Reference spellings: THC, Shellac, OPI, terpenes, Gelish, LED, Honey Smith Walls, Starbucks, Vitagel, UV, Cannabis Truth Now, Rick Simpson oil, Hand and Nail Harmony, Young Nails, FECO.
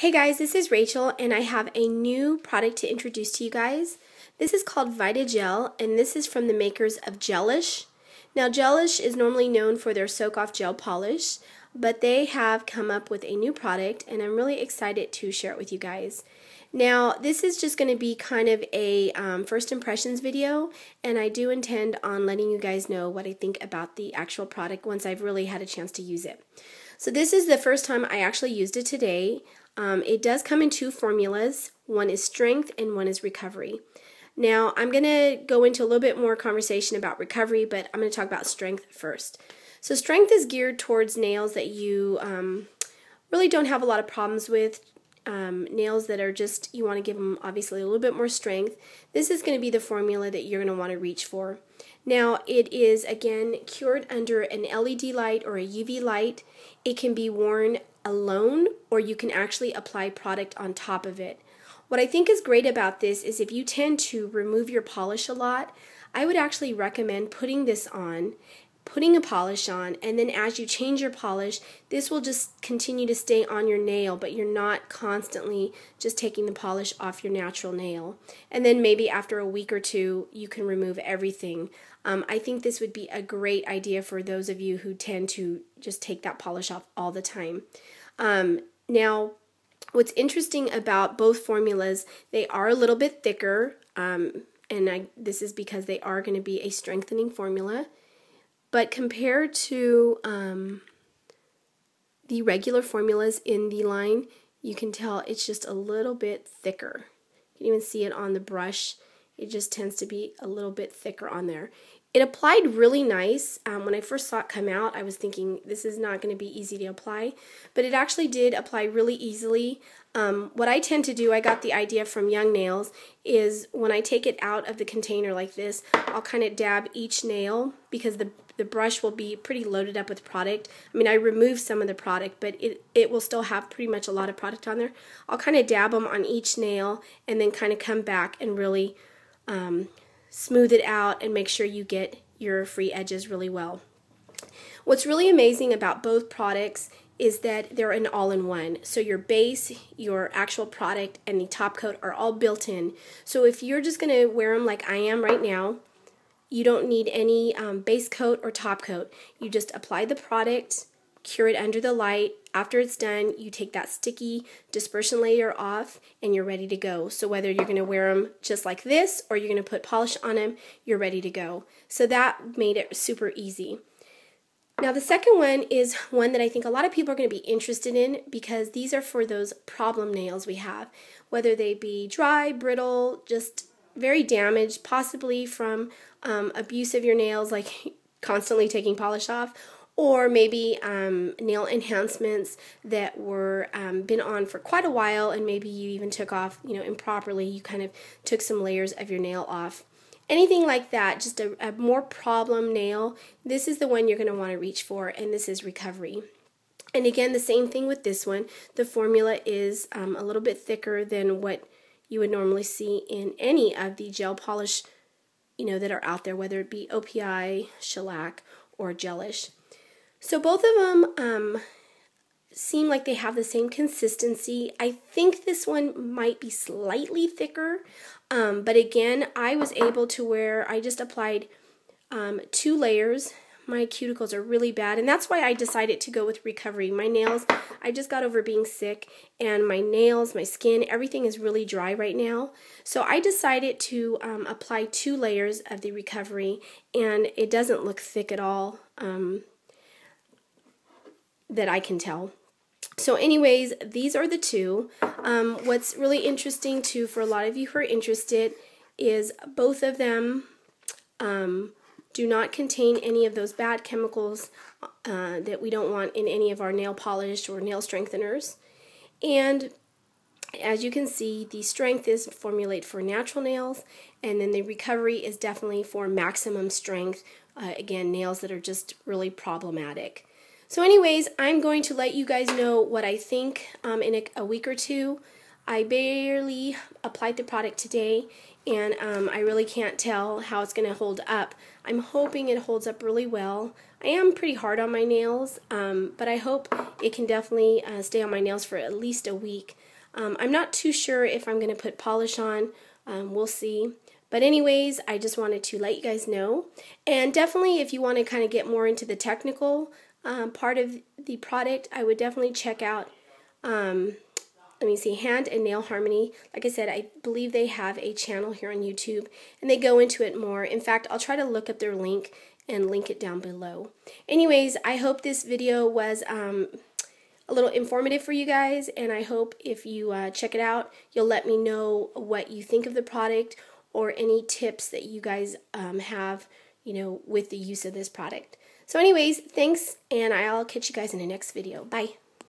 Hey guys, this is Rachel and I have a new product to introduce to you guys. This is called Vitagel and this is from the makers of Gelish. Now Gelish is normally known for their soak off gel polish, but they have come up with a new product and I'm really excited to share it with you guys. Now this is just going to be kind of a first impressions video, and I do intend on letting you guys know what I think about the actual product once I've really had a chance to use it. So this is the first time I actually used it today. It does come in two formulas. One is strength and one is recovery. Now I'm going to go into a little bit more conversation about recovery, but I'm going to talk about strength first. So strength is geared towards nails that you really don't have a lot of problems with, nails that are just, you want to give them obviously a little bit more strength. This is going to be the formula that you're going to want to reach for. Now it is again cured under an LED light or a UV light. It can be worn alone, or you can actually apply product on top of it. What I think is great about this is if you tend to remove your polish a lot, I would actually recommend putting a polish on, and then as you change your polish, this will just continue to stay on your nail, but you're not constantly just taking the polish off your natural nail. And then maybe after a week or two, you can remove everything. I think this would be a great idea for those of you who tend to just take that polish off all the time. Now, what's interesting about both formulas, they are a little bit thicker, this is because they are going to be a strengthening formula. But compared to the regular formulas in the line, you can tell it's just a little bit thicker. You can even see it on the brush. It just tends to be a little bit thicker on there. It applied really nice. When I first saw it come out, I was thinking this is not going to be easy to apply, but it actually did apply really easily. What I tend to do, I got the idea from Young Nails, is when I take it out of the container like this, I'll kind of dab each nail because the brush will be pretty loaded up with product. I mean, I removed some of the product, but it will still have pretty much a lot of product on there. I'll kind of dab them on each nail and then kind of come back and really smooth it out and make sure you get your free edges really well. What's really amazing about both products is that they're an all-in-one. So your base, your actual product, and the top coat are all built in. So if you're just going to wear them like I am right now, you don't need any base coat or top coat. You just apply the product, cure it under the light. After it's done, you take that sticky dispersion layer off and you're ready to go. So whether you're going to wear them just like this or you're going to put polish on them, you're ready to go. So that made it super easy. Now the second one is one that I think a lot of people are going to be interested in, because these are for those problem nails we have, whether they be dry, brittle, just very damaged, possibly from abuse of your nails, like constantly taking polish off, or maybe nail enhancements that were been on for quite a while, and maybe you even took off, improperly. You kind of took some layers of your nail off. Anything like that, just a more problem nail. This is the one you're going to want to reach for, and this is recovery. And again, the same thing with this one. The formula is a little bit thicker than what you would normally see in any of the gel polish, that are out there, whether it be OPI, Shellac, or Gelish. So both of them seem like they have the same consistency. I think this one might be slightly thicker, but again, I was able to wear, I just applied two layers. My cuticles are really bad, and that's why I decided to go with recovery. My nails, I just got over being sick, and my nails, my skin, everything is really dry right now. So I decided to apply two layers of the recovery, and it doesn't look thick at all that I can tell. So anyways, these are the two. What's really interesting too, for a lot of you who are interested, is both of them do not contain any of those bad chemicals that we don't want in any of our nail polish or nail strengtheners. And as you can see, the strength is formulated for natural nails, and then the recovery is definitely for maximum strength, again, nails that are just really problematic. So anyways, I'm going to let you guys know what I think in a week or two. I barely applied the product today, and I really can't tell how it's going to hold up. I'm hoping it holds up really well. I am pretty hard on my nails, but I hope it can definitely stay on my nails for at least a week. I'm not too sure if I'm going to put polish on. We'll see. But anyways, I just wanted to let you guys know. And definitely if you want to kind of get more into the technical part of the product, I would definitely check out, let me see, Hand and Nail Harmony. Like I said, I believe they have a channel here on YouTube, and they go into it more. In fact, I'll try to look up their link and link it down below. Anyways, I hope this video was a little informative for you guys, and I hope if you check it out, you'll let me know what you think of the product or any tips that you guys have, you know, with the use of this product. So anyways, thanks, and I'll catch you guys in the next video. Bye.